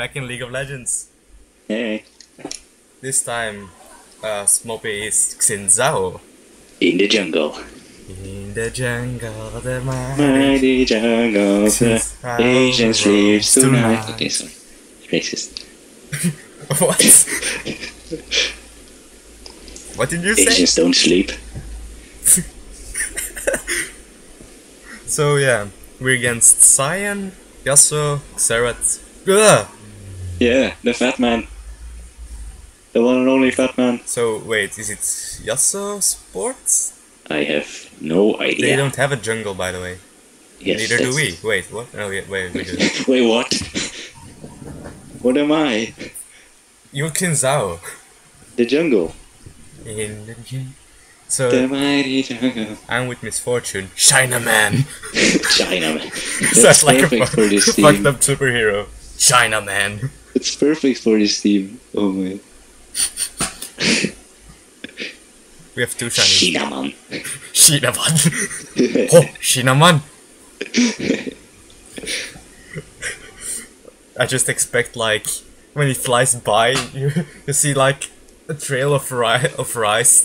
back in League of Legends. Hey. This time, Smoopy is Xin Zhao. In the jungle. In the jungle, the mighty jungle, the Asian sleeps tonight. Okay, sorry. Racist. What? What did you say? Asians don't sleep. So yeah, we're against Sion, Yasuo, Xerath. Ugh! Yeah, the fat man. The one and only fat man. So wait, is it Yasuo Sports? I have no idea. They don't have a jungle, by the way. Yes, neither do we. Wait, what? No, wait, we do. Wait, what? What am I? You're Xin Zhao. The jungle. In the jungle. So, I'm with Misfortune. China Man! China Man. That's like perfect for this team. Fucked up superhero. China Man. It's perfect for this team. Oh my. We have two Chinese. China Man. China Man. Oh, China Man. I just expect, like, when he flies by, you see, like, a trail of rice.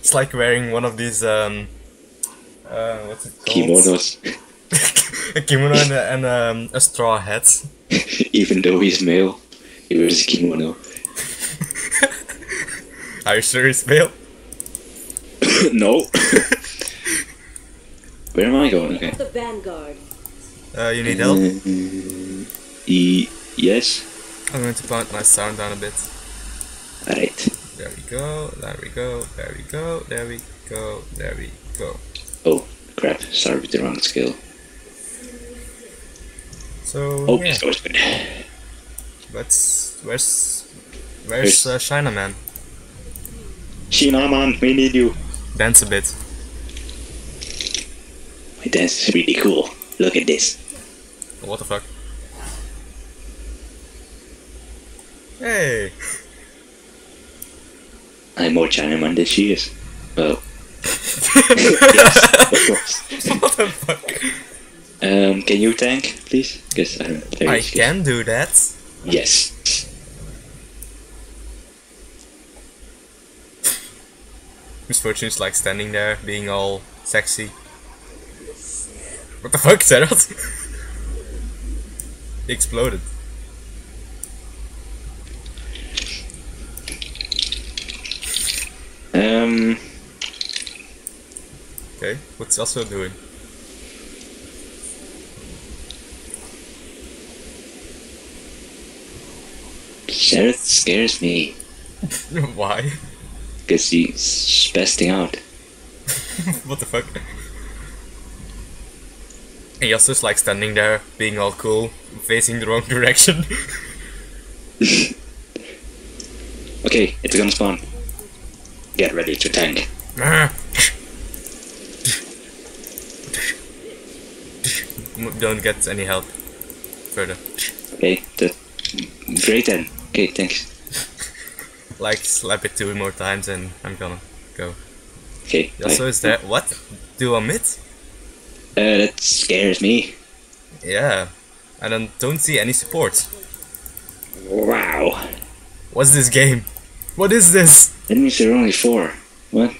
It's like wearing one of these what's it called? Kimonos. A kimono and a straw hat. Even though he's male, he wears a kimono. Are you sure he's male? No. Where am I going? Okay. The vanguard. You need help? Yes. I'm going to put my sound down a bit. Alright. There we go, there we go, there we go, there we go, there we go. Oh, crap. Sorry with the wrong skill. So, oh, yeah. This goes good. Where's China Man? China Man, we need you. Dance a bit. My dance is really cool. Look at this. What the fuck? Hey! I'm more Chinaman than she is. Oh. Yes, of course. What the fuck? Can you tank, please? Because I'm very scared. Can do that. Yes. Misfortune's like standing there, being all sexy. What the fuck, Xerath? He exploded. Okay, what's Yasuo doing? Xerath scares me. Why? Because he's spasting out. What the fuck? And Yasuo's like standing there, being all cool, facing the wrong direction. Okay, it's gonna spawn. Get ready to tank. Don't get any help further. Okay, great then. Okay, thanks. Like, slap it 2 more times and I'm gonna go. Okay. Also, is that what? Do a mid? That scares me. Yeah, I don't see any support. Wow. What's this game? What is this? That means there are only 4. What?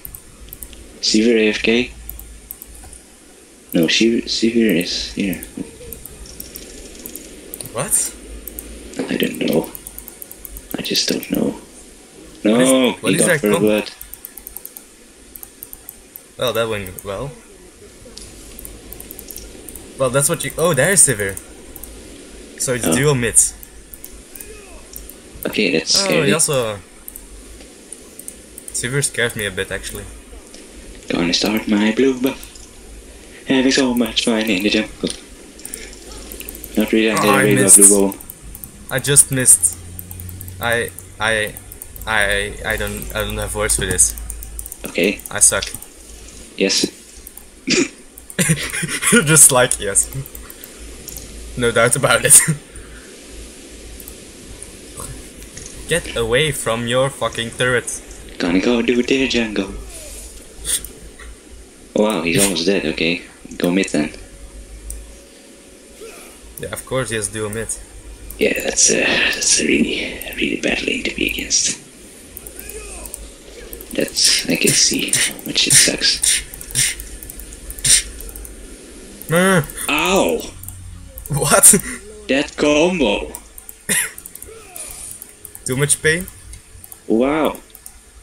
Sivir AFK? No, Sivir is here. What? I don't know. I just don't know. No! What is that? Blood. Well, that went well. Well, that's what you. Oh, there's Sivir. So it's dual mid. Okay, that's scary. Oh, Yasuo. Sivir scares me a bit, actually. Gonna start my blue buff. Having so much fun in the jungle. Not really activating the blue ball. I just missed. I don't have words for this. Okay. I suck. Yes. Just like yes. No doubt about it. Get away from your fucking turret. Gonna go do their jungle. Wow, he's almost dead, okay. Do mid then. Yeah, of course, yes, do mid. Yeah, that's really bad lane to be against. That's I can see, which it sucks. Ow! What? That combo! Too much pain? Wow,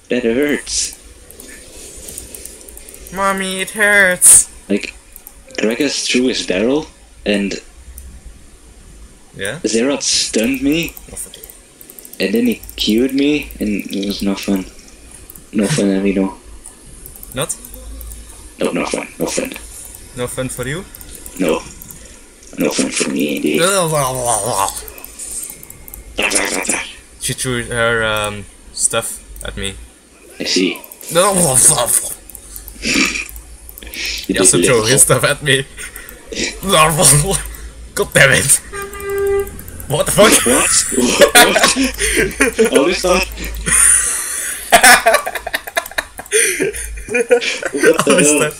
that hurts. Mommy, it hurts! Like, Gragas threw his barrel and... Yeah? Xerath stunned me, and then he cured me, and it was no fun. No fun, I mean, no. Not? No, no fun, no fun. No fun for you? No. No fun for me, indeed. She threw her stuff at me. I see. No, he also threw his stuff at me. God damn it! What the fuck? What? All this stuff? What all this stuff?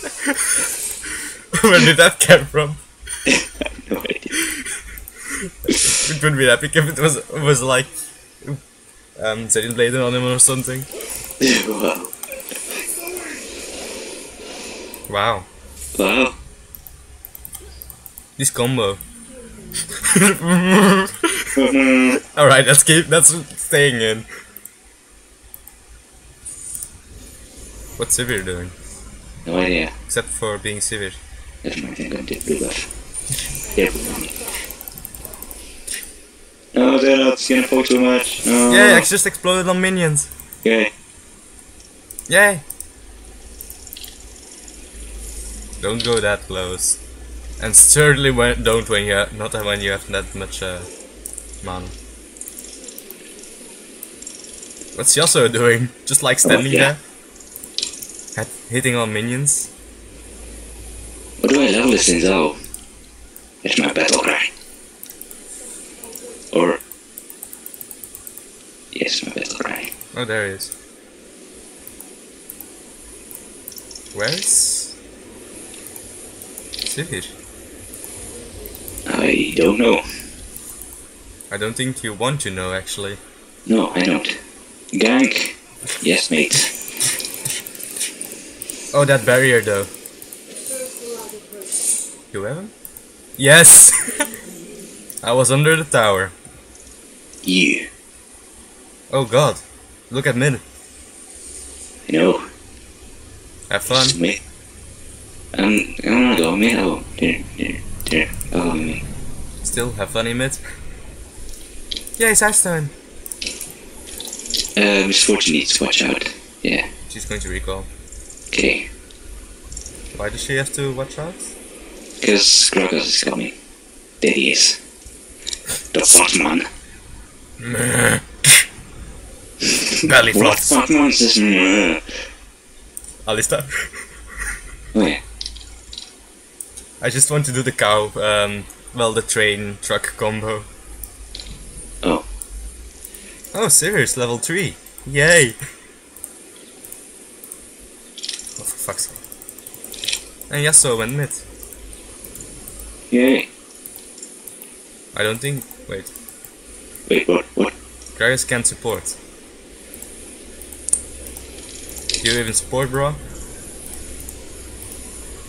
Where did that come from? I have no idea. It wouldn't be that big if it was like Zed played on him or something. Wow. Wow. Wow. This combo. Alright, that's staying in. What's Sivir doing? No idea. Except for being Sivir. That's my thing, I did do that. Yeah. No, that's gonna fall too much. No. Yeah, it just exploded on minions. Yay. Yay! Don't go that close. And certainly don't when you have, not when you have that much mana. What's Yasuo doing? Just like standing there? Hitting on minions? What do I level this in though? It's my battle cry. Or... Yes, my battle cry. Oh, there it is. Where's... Sivir? I don't know. I don't think you want to know, actually. No, I don't. Gank! Yes, mate. Oh, that barrier, though. You have him? Yes! I was under the tower. Yeah. Oh god. Look at mid. I know. Have fun. I'm gonna go mid. Oh, there. Oh, mid. Still, have fun in mid. Yeah, it's ice time. Misfortune needs to watch out. Yeah. She's going to recall. Okay. Why does she have to watch out? Because Gragas is coming. There he is. The Fatman. Belly flops. What Fatman says Alista. Oh yeah. I just want to do the cow, well, the train truck combo. Oh. Oh, serious, level 3. Yay! Oh, for fuck's sake. And Yasuo went mid. Yay. I don't think... wait. Wait, what? Gragas can't support. Do you even support, bro?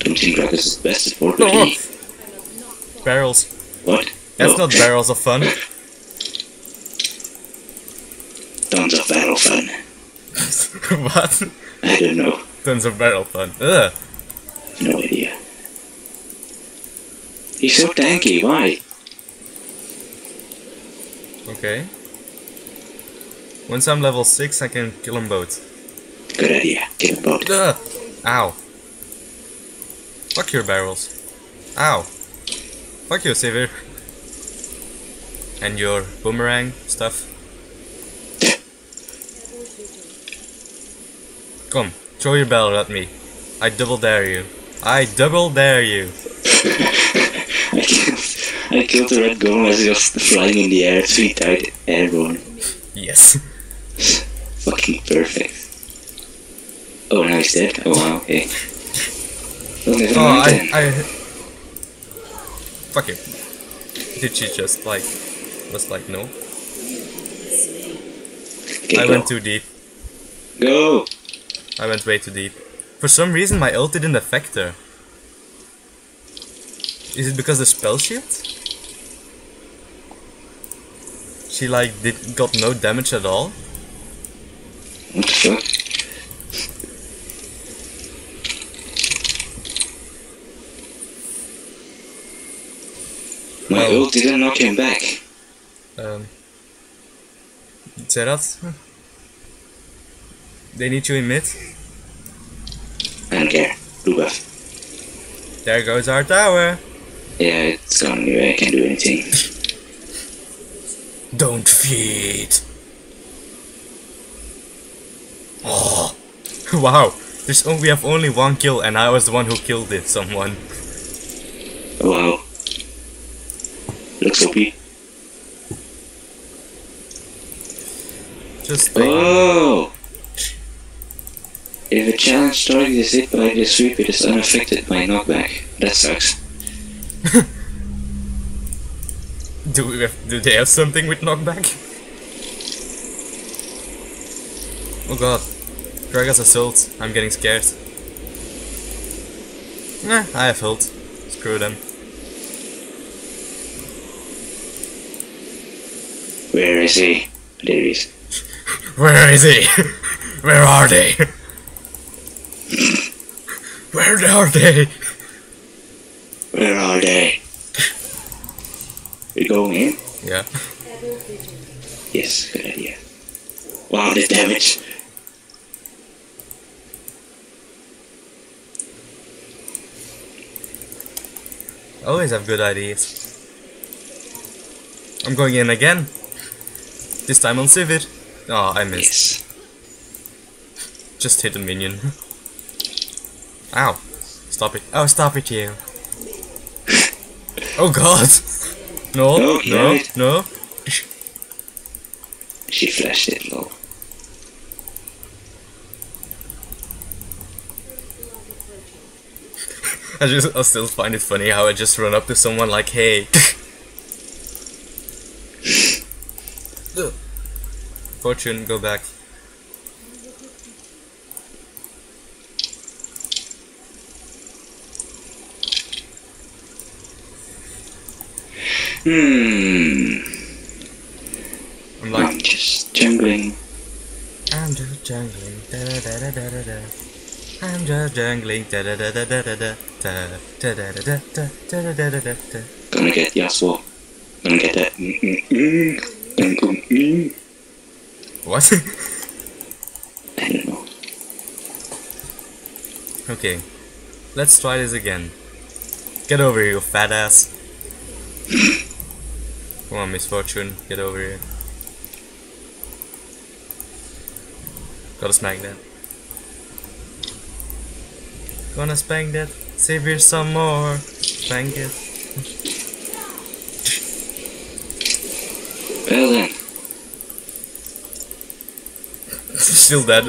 Don't think Gragas is the best support. No! What? Barrels. What? That's not barrels of fun. Tons of barrel fun. What? I don't know. Tons of barrel fun. Ugh. No idea. He's so tanky, why? Okay. Once I'm level 6, I can kill them both. Good idea, kill them both. Ow. Fuck your barrels. Ow. Fuck you, Sivir. And your boomerang stuff. Come, throw your barrel at me. I double dare you. I double dare you. I killed the red golem as he was flying in the air, 3 times airborne. Yes. Fucking perfect. Oh, now he's dead? Oh wow, okay. Oh, I Fuck it. Did she just like... was like, no? Okay, I went too deep. Go! I went way too deep. For some reason my ult didn't affect her. Is it because the spell shield? She like got no damage at all? What the fuck? My ult didn't knock him back. Xerath? They need you in mid. I don't care. Do buff. There goes our tower. Yeah, it's gone anyway. I can't do anything. Don't feed. Oh, wow. There's only, we have only one kill, and I was the one who killed it. Someone. Wow. Looks OP. Just. Oh. If a challenge target is hit by this sweep, it is unaffected by knockback. That sucks. Do they have something with knockback? Oh god. Gragas has ult. I'm getting scared. Nah, I have ult. Screw them. Where is he? There he is. Where is he? Where are they? Where are they? Where are they? We're going in? Yeah. Yes, good idea. Wow, the damage! I always have good ideas. I'm going in again. This time on Sivir. Oh, I missed. Yes. Just hit a minion. Ow. Stop it. Oh, stop it, you. Oh god. No, no, no, no. She flashed it low. I still find it funny how I just run up to someone like, hey. Fortune, go back. I'm like I'm just jungling. I'm just jungling. Da da da da da da. I'm just jungling. Da da da da da da da. Da da da da da da da da. Gonna get Yasuo. Gonna get that. What? I don't know. Okay, let's try this again. Get over here, you fat ass. Come on, Misfortune, get over here. Gotta smack that. Gonna spank that. Save here some more. Spank it. Well then. Still dead.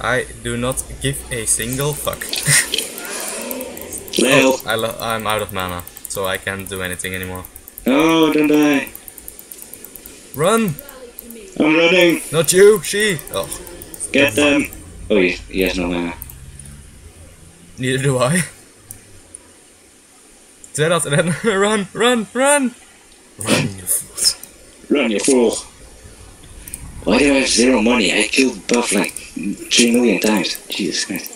I do not give a single fuck. Oh, I'm out of mana, so I can't do anything anymore. No, don't die. Run! I'm running. Not you, she. Oh, get them. Oh, he has no mana. Neither do I. Xerath, run, run, run! Run, you fools! Run, you fool! Why do I have zero money? I killed buff like 3 million times. Jesus Christ.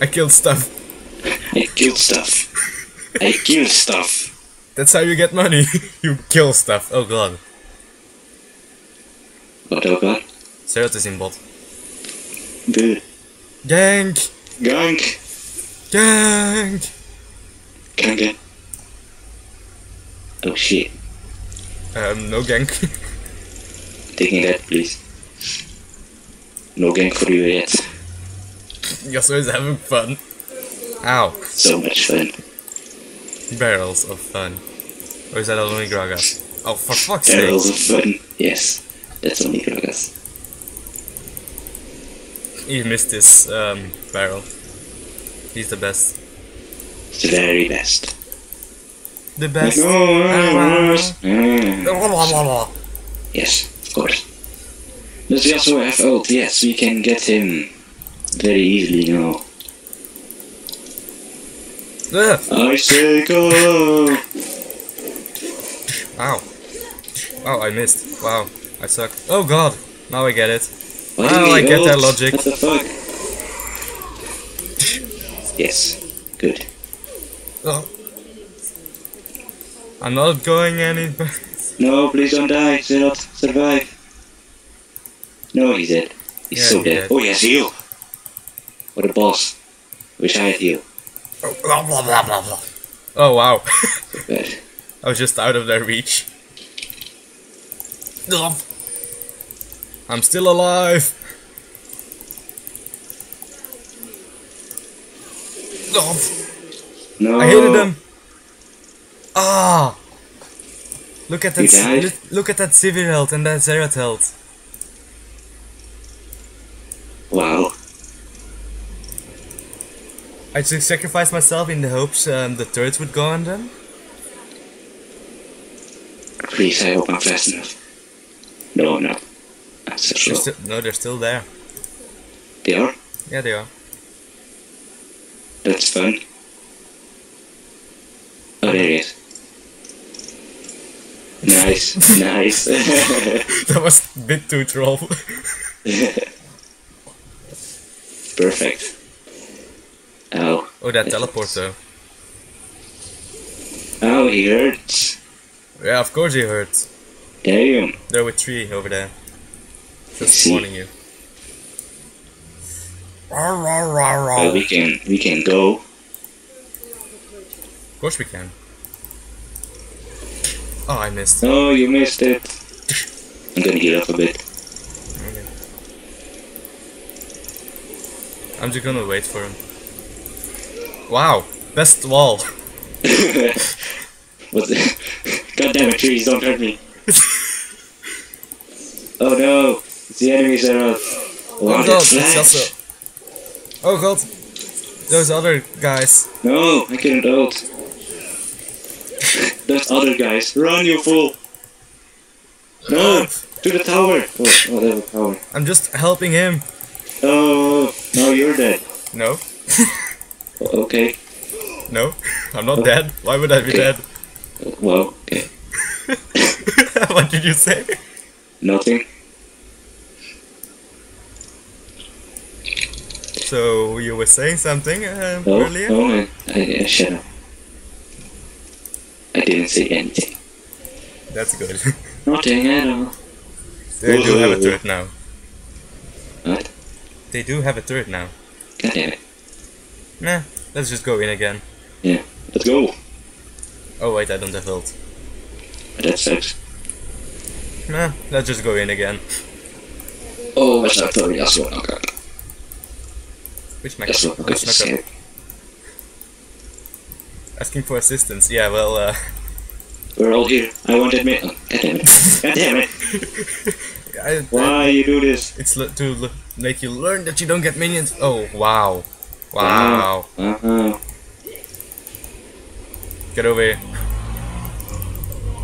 I killed stuff. I killed stuff. I killed stuff. That's how you get money. You kill stuff. Oh god. What, oh god? Xerath is in bot. Dude. Gank! Gank! Gank! Gank. Oh shit. No gank. Taking that, please. No gank for you yet. Yasuo is having fun. Ow. So much fun. Barrels of fun. Or is that only Gragas? Oh, for fuck's sake. Barrels of fun. Yes. That's only Gragas. You missed this barrel. He's the best. The very best. The best. Yes, of course. Does Yasuo have ult? Yes, we can get him very easily now. Icicle! Wow. Wow, I missed. Wow, I suck. Oh god, now I get it. Why now I get that logic. What the fuck? Yes, good. Oh. I'm not going anywhere. No, please don't die. Xerath, survive. No, he's dead. He's so dead. Oh, yes, you. What a boss. Wish I had you. Oh, blah, blah, blah, blah, blah. Oh wow. I was just out of their reach. I'm still alive. No. I hated them. Ah. Look at that. Look at that Sivir health and that Xerath health. Wow. I just sacrificed myself in the hopes the turrets would go on them. Please, I hope I'm fast enough. No, I'm not. I'm so slow. No, they're still there. They are? Yeah, they are. That's fun. Oh, there he is. Nice, nice. That was a bit too troll. Perfect. Oh. Oh, that teleport though. Oh, he hurts. Yeah, of course he hurts. Damn. There were three over there. Just warning you. Oh, we can go. Of course we can. Oh, I missed. Oh, you missed it. I'm gonna heal up a bit. Okay. I'm just gonna wait for him. Wow, best wall. What the? God damn it, trees, don't hurt me. Oh no, it's the enemies that are... Oh god, it's Yasuo. Oh god, those other guys. No, I can't ult. Those other guys, run you fool. No, to the tower. Oh, there's a tower. I'm just helping him. Oh, now you're dead. No. Okay. No, I'm not dead. Why would I be dead? Well, okay. What did you say? Nothing. So, you were saying something earlier? Oh, I shut up. I didn't say anything. That's good. Nothing at all. They do have a turret now. What? They do have a turret now. God damn it. Nah, let's just go in again. Yeah, let's go. Oh wait, I don't have ult. That sucks. Nah, let's just go in again. Oh, that's not totally Yasuo knockout. Which Yasuo knockout? Asking for assistance, yeah, well, we're all here. I want admit. God damn it. God damn it. Why you do this? It's to make you learn that you don't get minions. Oh, wow. Wow. Wow. Get over here.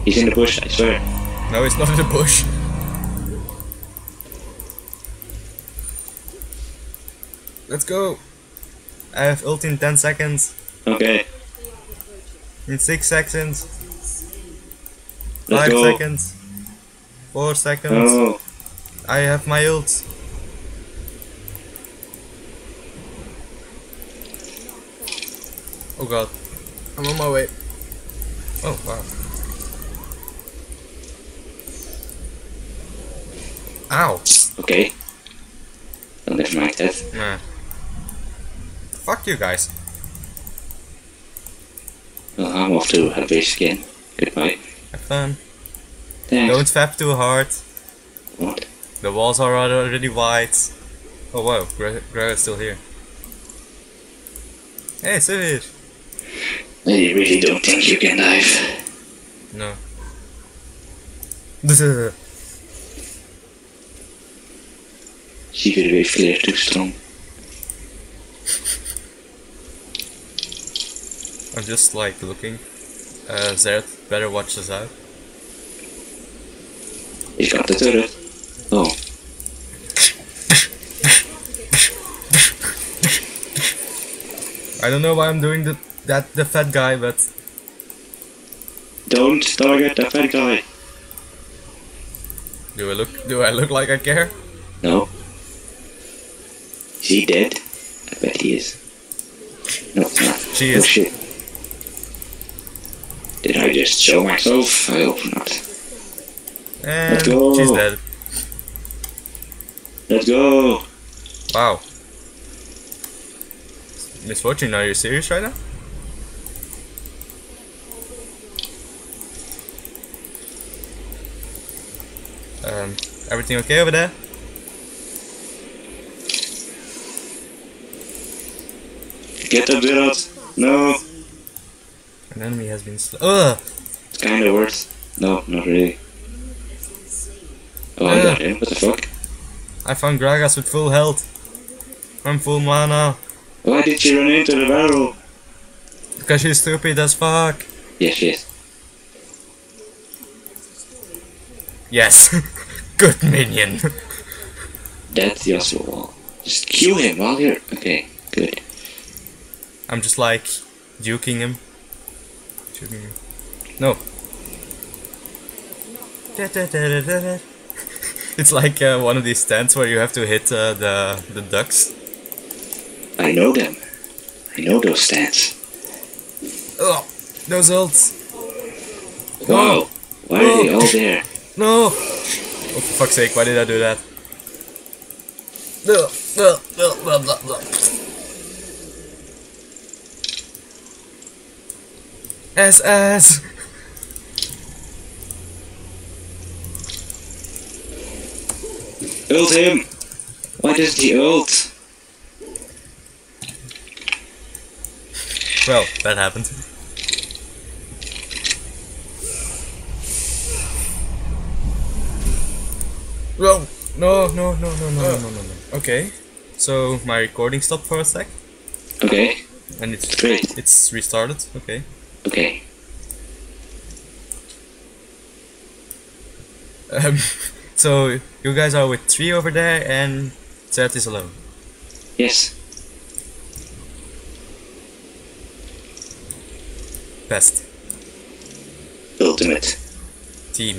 He's in the bush, I swear. No, it's not in the bush. Let's go. I have ult in 10 seconds. Okay. In 6 seconds. 5 seconds. 4 seconds. Oh. I have my ult. Oh god, I'm on my way. Oh wow. Ow. Okay. Don't dismiss that. Nah. Fuck you guys. Well, I'm off to have a skin. Goodbye. Have fun. Thanks. Don't fap too hard. What? The walls are already white. Oh wow, Gragas is still here. Hey, Sivir. I really don't think you can dive. No. Sivir wave flare too strong. I'm just like looking. Xerath, better watch this out. He got the turret. Oh. I don't know why I'm doing the fat guy, but don't target the fat guy. Do I look like I care? No. Is he dead? I bet he is. No, it's not. She is. Oh, shit. Did I just show myself? I hope not. And let's go. She's dead. Let's go. Wow. Misfortune, are you serious right now? Everything okay over there? Get up, Xerath! No! An enemy has been slain. Ugh! It's kinda worse. No, not really. Oh, I got him. What the fuck? I found Gragas with full health. I'm full mana. Why did she run into the barrel? Because she's stupid as fuck. Yes, she is. Yes. Good minion. That's Yasuo. Just kill him while you're... Okay, good. I'm just like... duking him. Shooting him. No. It's like one of these stands where you have to hit the ducks. I know them. I know those stats. Oh, those ults. Whoa. Why are they all there? No. Oh, for fuck's sake, why did I do that? SS. Ult him. Why does the ult? Well, that happened. Well, no. Okay, so my recording stopped for a sec. Okay. And it's great. It's restarted. Okay. Okay. So you guys are with 3 over there, and Zed is alone. Yes. Best. Ultimate. Team.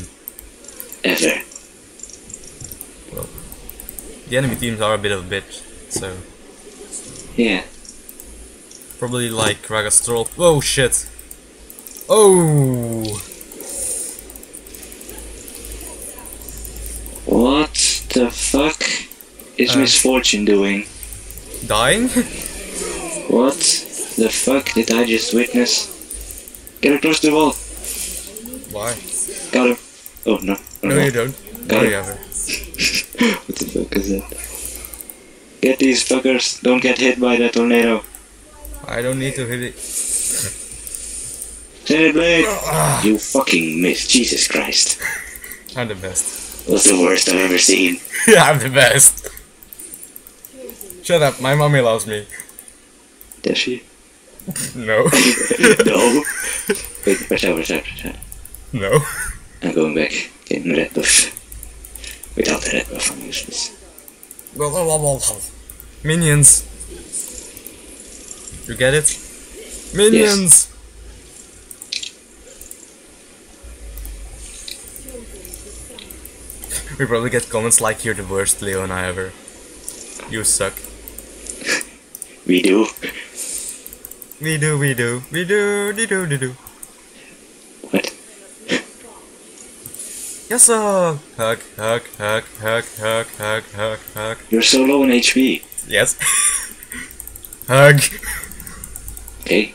Ever. Well, the enemy teams are a bit of a bitch, so... Yeah. Probably like Gragas troll. Oh shit! Oh! What the fuck is Misfortune doing? Dying? What the fuck did I just witness? Get across the wall! Why? Got him. Oh no. No, you don't. Got him. What the fuck is that? Get these fuckers, don't get hit by that tornado. I don't need to hit it. Send it, Blade! You fucking missed, Jesus Christ. I'm the best. What's the worst I've ever seen? Yeah, I'm the best. Shut up, my mommy loves me. Does she? No. No. Wait, watch out. No. I'm going back. Get the red buff. Without the red buff, I'm useless. Minions. You get it? Minions! Yes. We probably get comments like, you're the worst Leo and I ever. You suck. We do. We do. What? Yes, sir! Hug. You're so low on HP. Yes. Hug. Okay.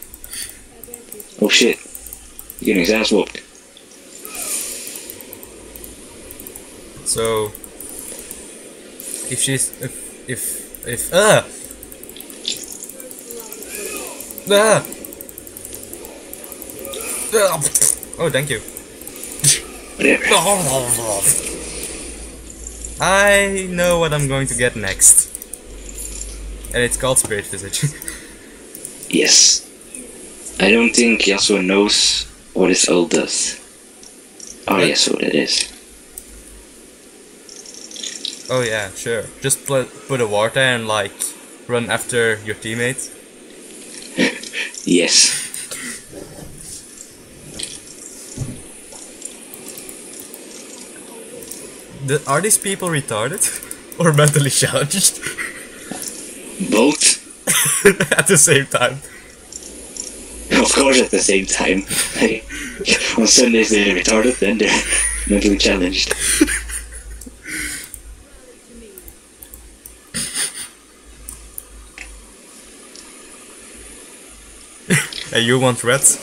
Oh shit. You're getting his ass whooped. So... if she's... if... Ah! Ah. Oh, thank you. I know what I'm going to get next. And it's called Spirit Visage. Yes. I don't think Yasuo knows what his ult does. Oh, what? Yes, what it is. Oh yeah, sure. Just put a ward there and like run after your teammates. Yes. Are these people retarded or mentally challenged? Both. At the same time. Of course, at the same time. On Sundays they're retarded, then they're mentally challenged. And you want rats?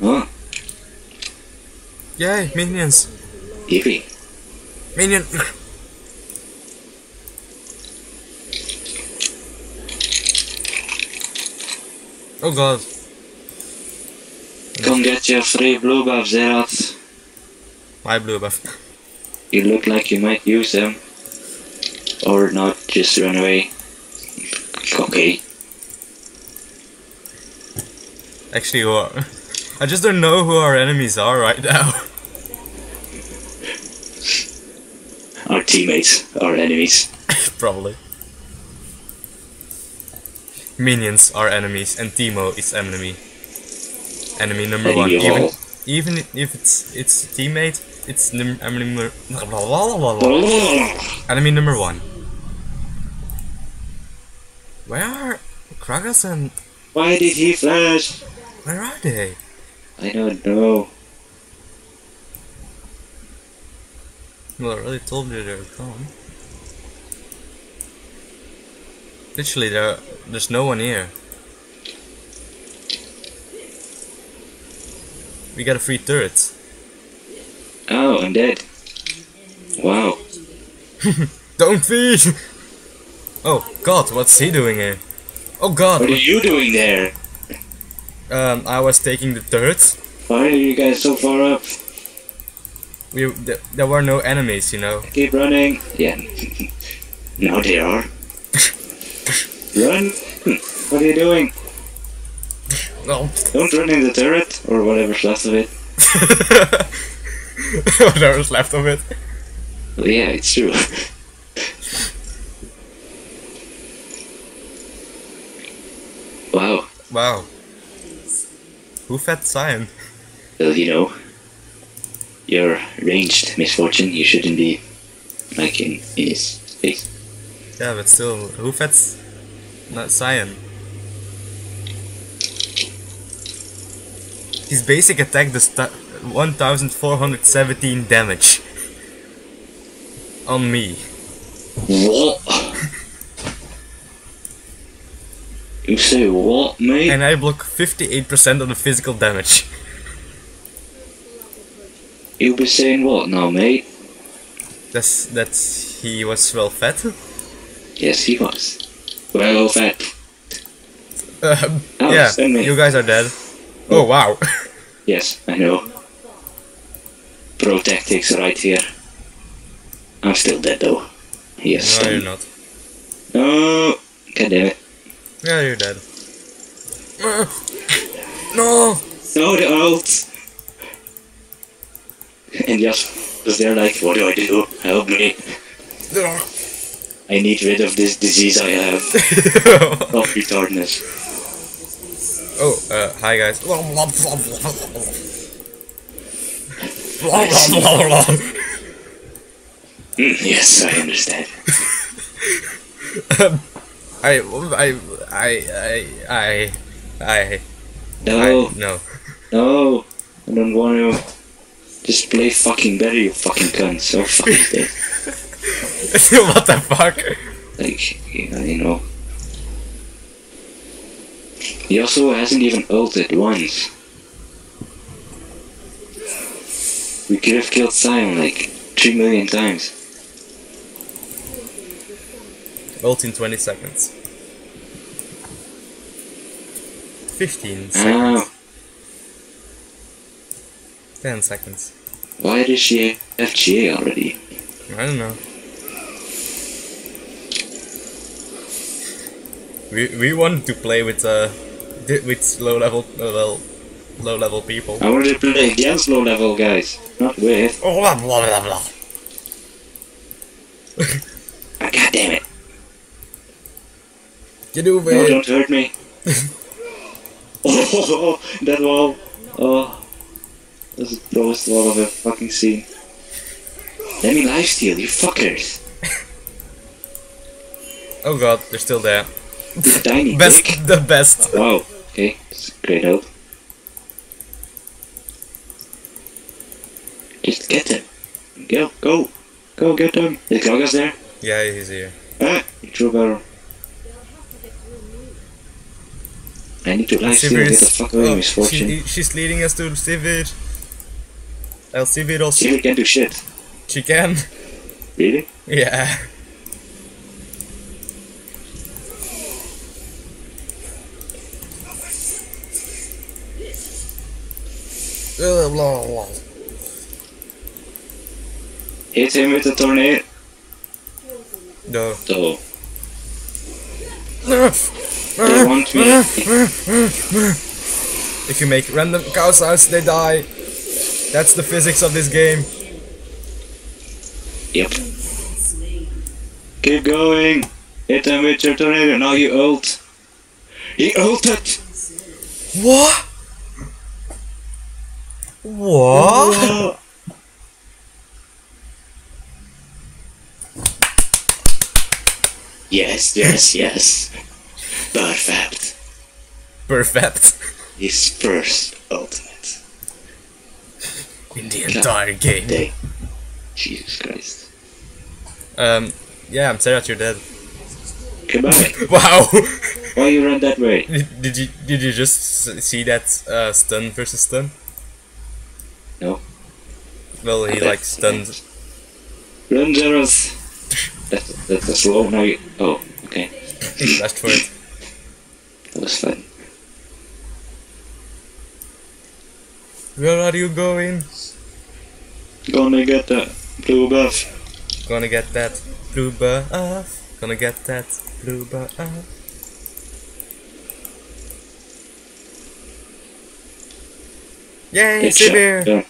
Huh? Yay, minions! Yippee. Minion! Oh god. Come get your free blue buff, Xerath. My blue buff. You look like you might use them. Or not, just run away. Okay. Actually, what? I just don't know who our enemies are right now. Our teammates, our enemies. Probably. Minions are enemies, and Teemo is enemy. Enemy number one. Even if it's teammate, it's enemy number one. Where are Gragas and? Why did he flash? Where are they? I don't know. Well, I really told you they were gone. Literally, there's no one here. We got a free turret. Oh, I'm dead. Wow. Don't feed! Oh god, what's he doing here? Oh god! What are you doing there? I was taking the turret. Why are you guys so far up? There were no enemies, you know. Keep running. Yeah. Now they are. Run! What are you doing? No. Don't run in the turret, or whatever's left of it. Whatever's left of it. Well, yeah, it's true. Wow. Wow. Who fed Sion? Well, you know, you're ranged, Misfortune. You shouldn't be, like, in his face. Yeah, but still, who fed Sion? His basic attack does 1417 damage. On me. What? You say what, mate? And I block 58% of the physical damage. You be saying what now, mate? That's he was well fed? Yes, he was. Well fed. Yeah, you guys are dead. Oh, wow. Yes, I know. Pro tactics right here. I'm still dead, though. Yes. No, you're not. No, god damn it. Yeah, you're dead. No! No, the ult! And Yasuo was there like, what do I do? Help me. No. I need rid of this disease I have. Of retardness. Oh, hi guys. Yes, I understand. No, I don't want to. Just play fucking better, you fucking cunt. So fucking dead. What the fuck? Like, you know. He also hasn't even ulted once. We could have killed Sion like 3 million times. Ult in 20 seconds. 15 seconds. 10 seconds. Why does she FGA already? I don't know. We wanted to play with with low level people. I wanted to play against low level guys, not with. Oh blah blah blah. Oh, God damn it! Get over it! No, don't hurt me. Oh, that wall. Oh, that was the lowest wall I've ever fucking seen. Let me lifesteal, you fuckers! Oh god, they're still there. Tiny best, dick. The best. Oh, wow. Okay, that's great help. Just get them. Go, go, go, get them. Is Gragas there? Yeah, he's here. Ah, he drew a barrel. I need to lifesteal. Get the fuck away, Misfortune. She's leading us to Sivir. El Sivir also. Sivir can do shit. She can. Really? Yeah. Hit him with the tornado. No. So. They want me. If you make random cow sounds, they die. That's the physics of this game. Yep. Keep going. Hit him with your tornado. Now you ult. He ulted. What? What? Yes, yes, yes. Perfect. Perfect. His first ultimate. In the entire game. Day. Jesus Christ. Yeah, I'm Xerath, you're dead. Goodbye. Wow. Why you run that way? Did you just see that stun versus stun? No. Well, he like stuns. Run, Xerath! That's slow. Now you. Oh, okay. Last for it. That was fun. Where are you going? Gonna get that blue buff. Gonna get that blue buff. Gonna get that blue buff. Yay, Sivir! Yeah.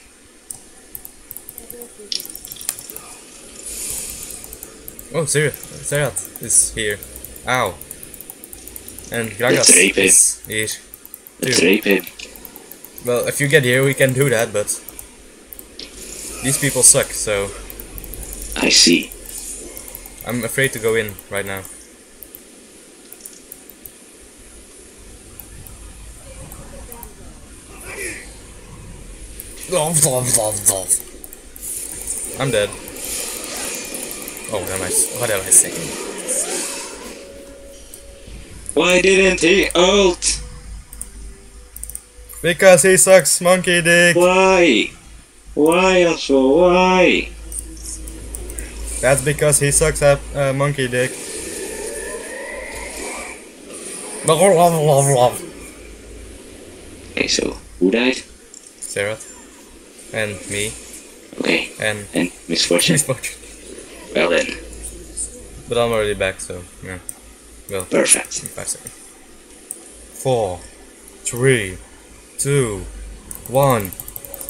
Oh, Xerath is here. Ow. And Gragas is here. Too. Well, if you get here, we can do that, but these people suck, so. I see. I'm afraid to go in right now. I'm dead. Oh, what am I saying? Why didn't he ult? Because he sucks monkey dick. Why? Why, Yasuo? Why? That's because he sucks at monkey dick. Okay, so who died? Xerath. And me. Okay. And Misfortune. Misfortune. Well then. But I'm already back, so yeah. Well. Perfect. 5 seconds. 4, 3, 2, 1.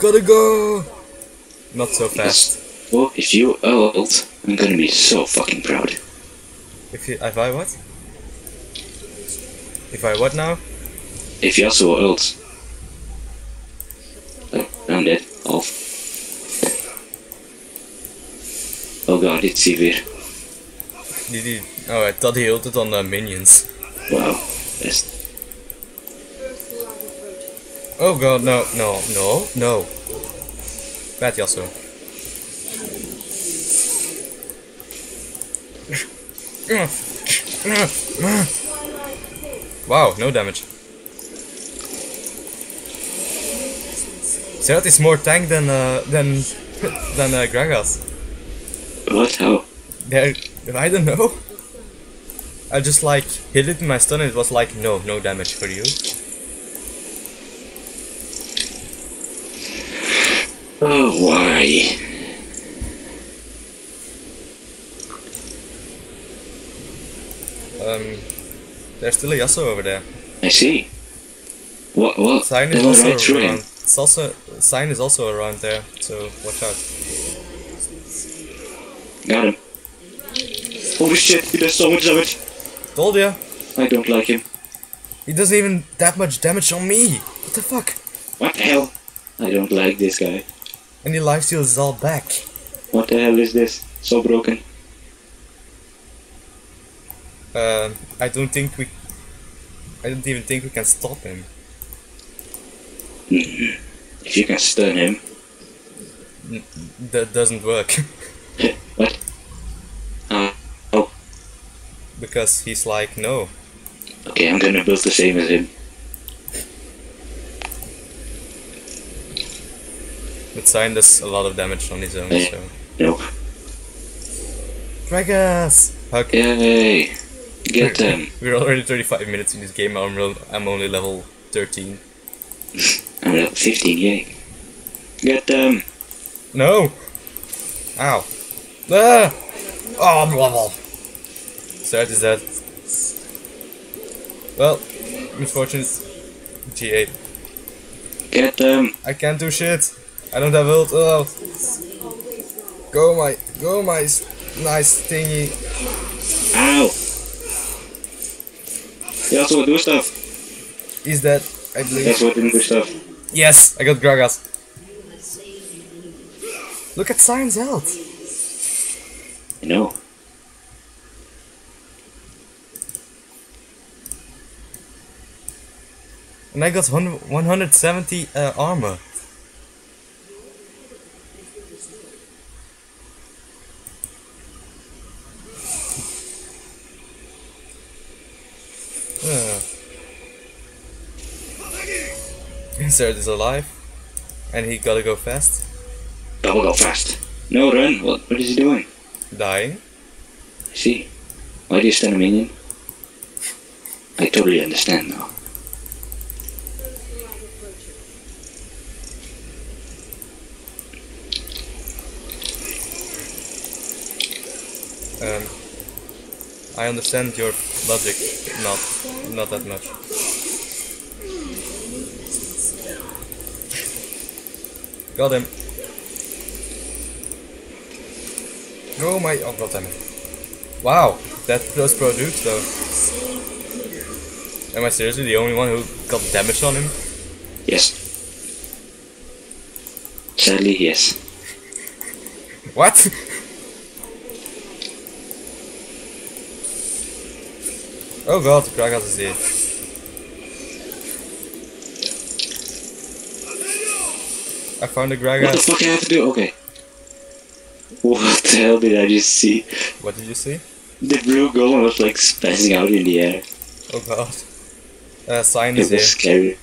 Gotta go. Not so fast. Because, well, if you ult, I'm gonna be so fucking proud. If I what? If I what now? If you also ult. Oh, I'm dead. Oh god, it's Sivir. Did he? Oh, I thought he ulted on the minions. Wow. Best. Oh god, no, no, no, no. Bad Yasuo. Wow, no damage. Xerath is more tank than Gragas. What? How? They're, I don't know. I just like hit it in my stun and it was like no damage for you. Oh why? There's still a Yasuo over there. I see. What? Sign is also around. It's also sign is also around there, so watch out. Got him. Holy shit! He does so much damage. Told ya. I don't like him. He doesn't even that much damage on me. What the fuck? What the hell? I don't like this guy. And your lifesteal is all back. What the hell is this? So broken. I don't even think we can stop him. If you can stun him. That doesn't work. What? Oh. Because he's like, no. Okay, I'm gonna build the same as him. But Sion does a lot of damage on his own, so... Nope. Gragas! Okay. Yay! Get them! We're already 35 minutes in this game, I'm only level 13. I'm level 15, yay. Get them! No! Ow! Ah! Oh, blah blah! Xerath is dead. Well, Misfortune is G8. Get them! I can't do shit! I don't have ult. Oh. Go my nice thingy. Ow! Yasuo, do stuff. He's dead, I believe. Yasuo didn't do stuff. Yes, I got Gragas. Look at Sion's health. I know. And I got 170 armor. Xerath is alive, and he gotta go fast. Double go fast. No, run. What is he doing? Dying. I see. Why do you stun a minion? I totally understand now. I understand your logic, not that much. Got him. Go my... Oh god damn it. Wow, that does produce though. Am I seriously the only one who got damage on him? Yes. Sadly, yes. What? Oh god, Gragas is here. I found a Gragas. What the fuck I have to do? Okay. What the hell did I just see? What did you see? The blue golem was like spazzing out in the air. Oh god. Sion is here. It was scary.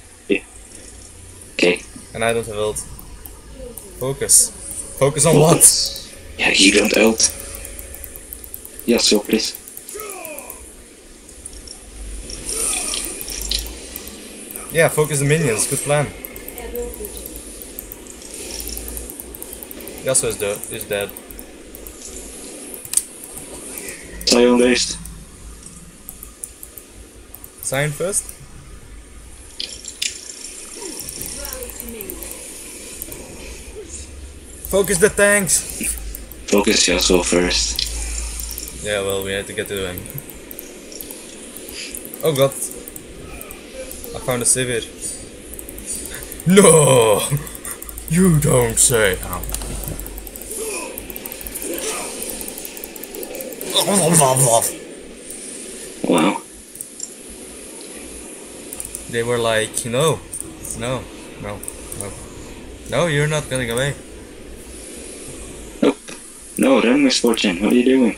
Okay. And I don't have ult. Focus. Focus on what? Yeah, you don't ult. Yeah, so please. Yeah, focus the minions, good plan. Yasuo is dead. Sion based. Sion first? Focus the tanks! Focus Yasuo first. Yeah, well, we had to get to him. Oh god. I found a Sivir. No, you don't say. Ow. Wow. They were like, no, you're not going away. Nope. No, run, Misfortune. What are you doing?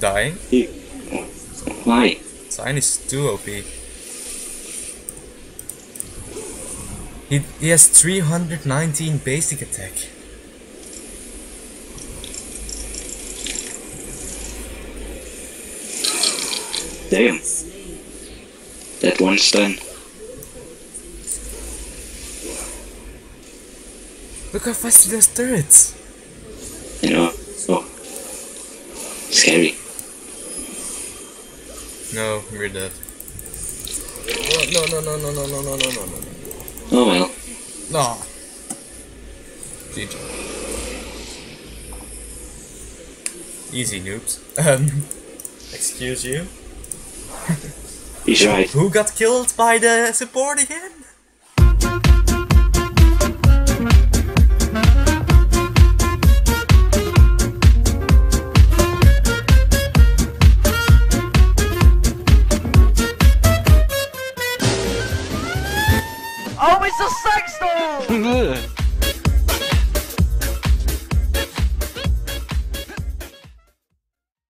Dying? Why? Sion is too OP. He has 319 basic attack. Damn. That one's done. Look how fast he does turrets. You know. Oh. Scary. No, we're dead. No. Oh well. No. GG. Easy, noobs. Excuse you? He's right. Who got killed by the support again? Oh, it's a sex doll!